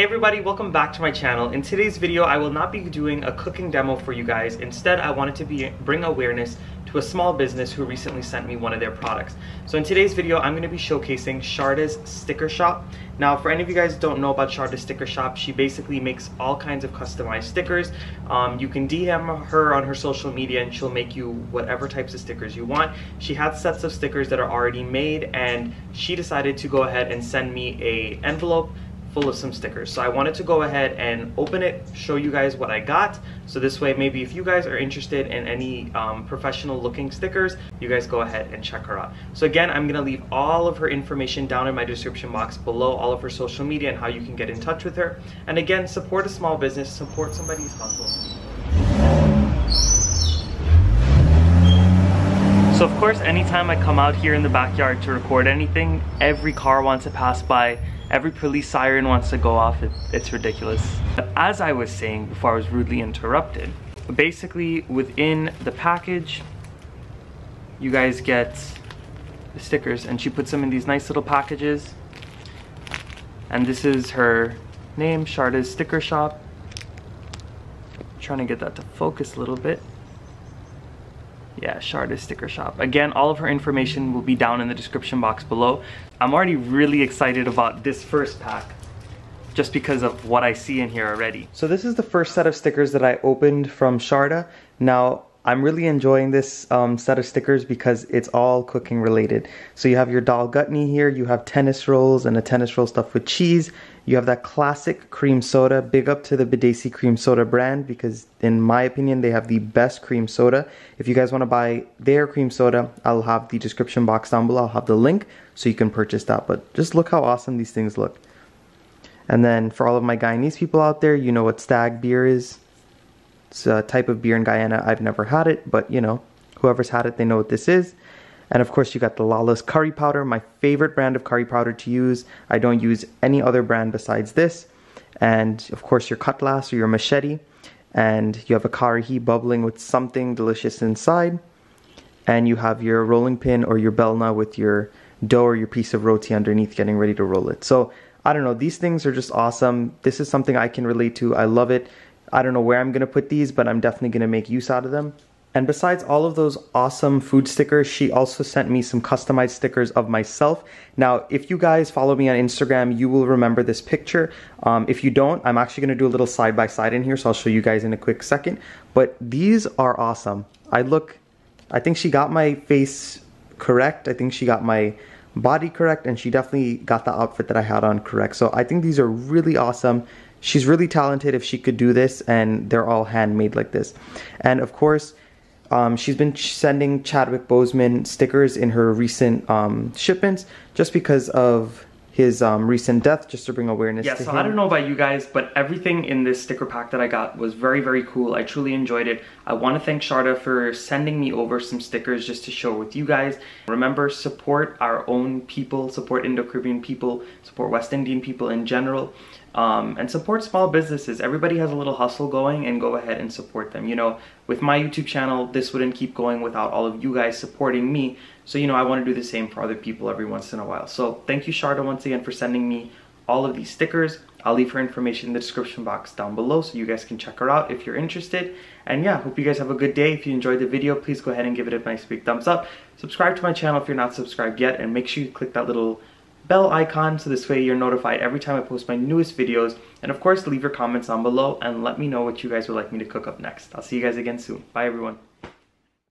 Hey everybody, welcome back to my channel. In today's video, I will not be doing a cooking demo for you guys. Instead, I wanted to bring awareness to a small business who recently sent me one of their products. So in today's video, I'm going to be showcasing Sharda's Sticker Shop. Now, for any of you guys who don't know about Sharda's Sticker Shop, she basically makes all kinds of customized stickers. You can DM her on her social media and she'll make you whatever types of stickers you want. She had sets of stickers that are already made and she decided to go ahead and send me an envelope full of some stickers. So I wanted to go ahead and open it, show you guys what I got. So this way, maybe if you guys are interested in any professional looking stickers, you guys go ahead and check her out. So again, I'm gonna leave all of her information down in my description box below, all of her social media and how you can get in touch with her. And again, support a small business, support somebody's hustle. So of course, anytime I come out here in the backyard to record anything, every car wants to pass by. Every police siren wants to go off, it's ridiculous. But as I was saying before I was rudely interrupted, basically within the package, you guys get the stickers and she puts them in these nice little packages. And this is her name, Sharda's Sticker Shop. I'm trying to get that to focus a little bit. Yeah, Sharda's Sticker Shop. Again, all of her information will be down in the description box below. I'm already really excited about this first pack just because of what I see in here already. So this is the first set of stickers that I opened from Sharda. Now, I'm really enjoying this set of stickers because it's all cooking related. So you have your Dal Gutney here, you have tennis rolls and a tennis roll stuffed with cheese. You have that classic cream soda. Big up to the Bidesi cream soda brand because in my opinion, they have the best cream soda. If you guys want to buy their cream soda, I'll have the description box down below. I'll have the link so you can purchase that. But just look how awesome these things look. And then for all of my Guyanese people out there, you know what stag beer is. It's a type of beer in Guyana. I've never had it, but you know, whoever's had it, they know what this is. And of course, you got the Lala's curry powder, my favorite brand of curry powder to use. I don't use any other brand besides this. And of course, your cutlass or your machete. And you have a karahi bubbling with something delicious inside. And you have your rolling pin or your belna with your dough or your piece of roti underneath getting ready to roll it. So, I don't know, these things are just awesome. This is something I can relate to. I love it. I don't know where I'm going to put these, but I'm definitely going to make use out of them. And besides all of those awesome food stickers, she also sent me some customized stickers of myself. Now, if you guys follow me on Instagram, you will remember this picture. If you don't, I'm actually going to do a little side-by-side in here, so I'll show you guys in a quick second. But these are awesome. I think she got my face correct. I think she got my body correct, and she definitely got the outfit that I had on correct. So I think these are really awesome. She's really talented if she could do this, and they're all handmade like this. And of course, she's been sending Chadwick Boseman stickers in her recent shipments just because of his recent death, just to bring awareness to him. I don't know about you guys, but everything in this sticker pack that I got was very, very cool. I truly enjoyed it. I want to thank Sharda for sending me over some stickers just to share with you guys. Remember, support our own people, support Indo Caribbean people, support West Indian people in general. And support small businesses. Everybody has a little hustle going, and go ahead and support them. You know, with my YouTube channel, this wouldn't keep going without all of you guys supporting me. So, you know, I want to do the same for other people every once in a while. So thank you, Sharda, once again for sending me all of these stickers. I'll leave her information in the description box down below so you guys can check her out if you're interested. And yeah, hope you guys have a good day. If you enjoyed the video, please go ahead and give it a nice big thumbs up. Subscribe to my channel if you're not subscribed yet, and make sure you click that little bell icon so this way you're notified every time I post my newest videos. And of course, leave your comments down below and let me know what you guys would like me to cook up next. I'll see you guys again soon. Bye everyone.